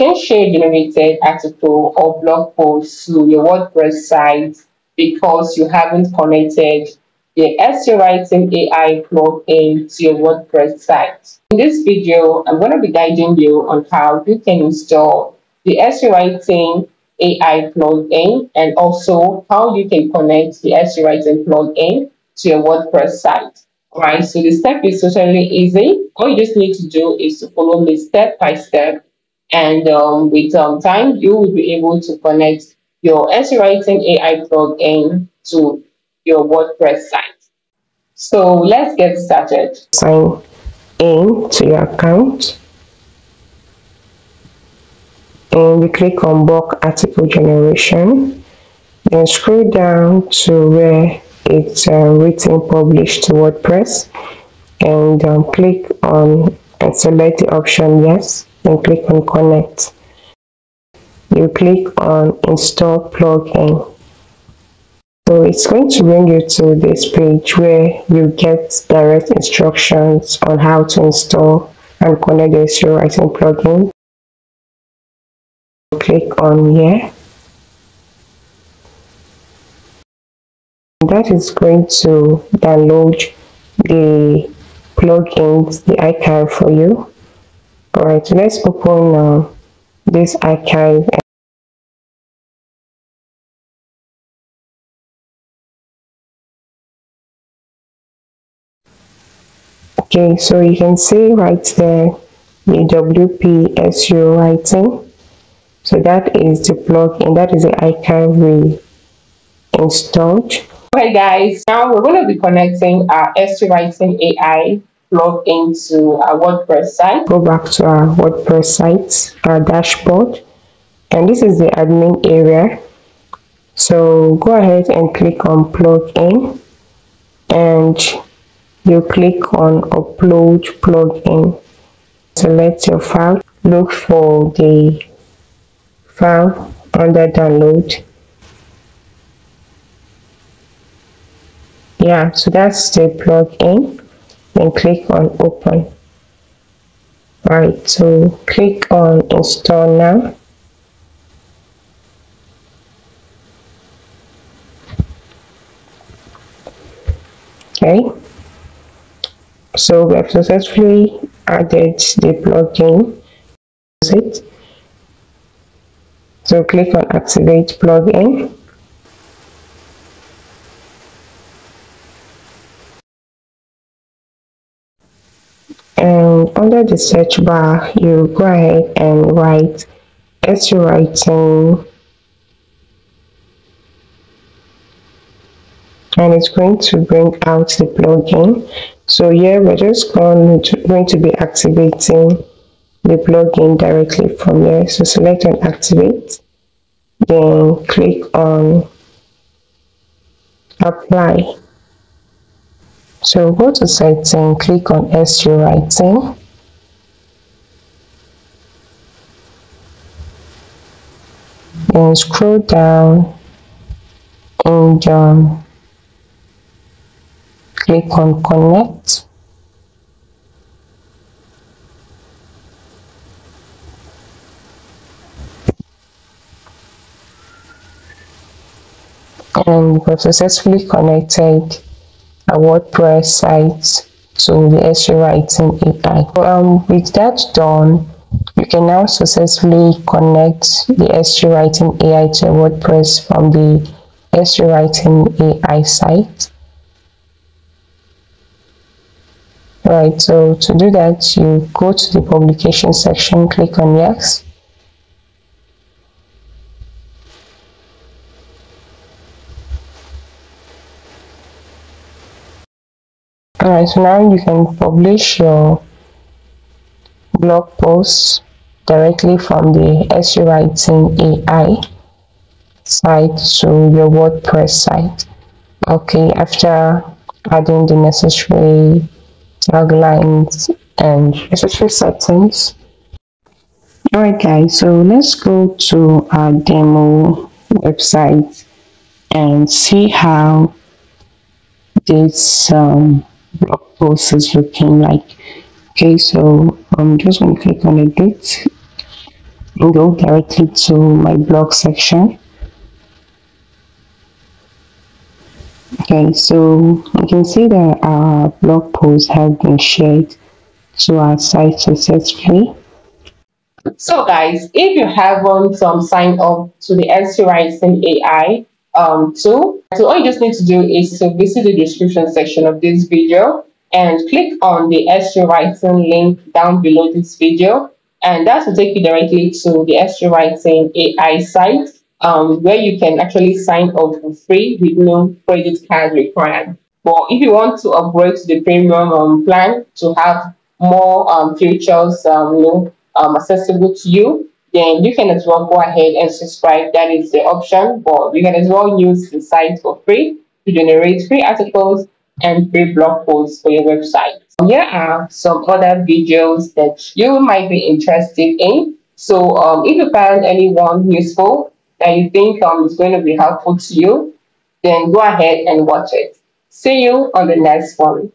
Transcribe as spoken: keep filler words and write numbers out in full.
Don't share generated article or blog posts to your WordPress site because you haven't connected the S E O Writing A I plugin to your WordPress site. In this video, I'm going to be guiding you on how you can install the S E O Writing A I plugin and also how you can connect the S E O Writing plugin to your WordPress site. Alright, so the step is totally easy. All you just need to do is to follow me step by step, and um, with um, time, you will be able to connect your S E O Writing A I plugin to your WordPress site. So let's get started. Sign in to your account, and we click on bulk article generation. Then scroll down to where it's uh, written published to WordPress, and um, click on and select the option yes, then click on connect. You click on install plugin. So it's going to bring you to this page where you get direct instructions on how to install and connect the S E O Writing plugin. Click on here. That is going to download the plugins, the archive for you. Alright, so let's open uh, this archive. Okay, so you can see right there the W P S U writing. So that is the plugin, that is the archive we installed. Okay guys, now we're going to be connecting our S E O Writing A I plugin to our WordPress site. Go back to our WordPress site, our dashboard, and this is the admin area. So go ahead and click on plugin, and you click on upload plugin. Select your file, look for the file under download. Yeah, so that's the plugin. Then click on open. Alright, so click on install now. Okay. So we have successfully added the plugin. It. So click on activate plugin. And under the search bar, you go ahead and write S E O Writing. And it's going to bring out the plugin. So here we're just going to, going to be activating the plugin directly from here. So select on activate, then click on apply. So go to setting, click on S E O Writing. Then scroll down and um, click on connect. And we've successfully connected a WordPress site to the S E O Writing A I. So, um, with that done, you can now successfully connect the S E O Writing A I to WordPress from the S E O Writing A I site. Alright, so to do that, you go to the publication section, click on yes. Alright, so now you can publish your blog posts directly from the S E O Writing A I site to your WordPress site. Okay, after adding the necessary taglines and necessary settings. Alright guys, so let's go to our demo website and see how this um, blog post is looking like. Okay, so I'm just going to click on edit and go directly to my blog section. Okay, so you can see that our blog posts have been shared to our site successfully. So guys, if you haven't um, signed up to the SEOWriting dot A I um, tool, so all you just need to do is to visit the description section of this video and click on the SEOWriting link down below this video, and that will take you directly to the SEOWriting dot A I site um, where you can actually sign up for free with no credit card required. But if you want to upgrade to the premium um, plan to have more um, features um, you know, um, accessible to you, then you can as well go ahead and subscribe. That is the option, but you can as well use the site for free to generate free articles and free blog posts for your website. Here are some other videos that you might be interested in. So um, if you find anyone useful that you think um, is going to be helpful to you, then go ahead and watch it. See you on the next one.